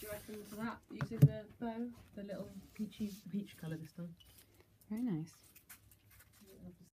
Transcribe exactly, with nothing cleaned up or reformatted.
do you reckon to that, using the bow, the little peachy peach colour this time? Very nice.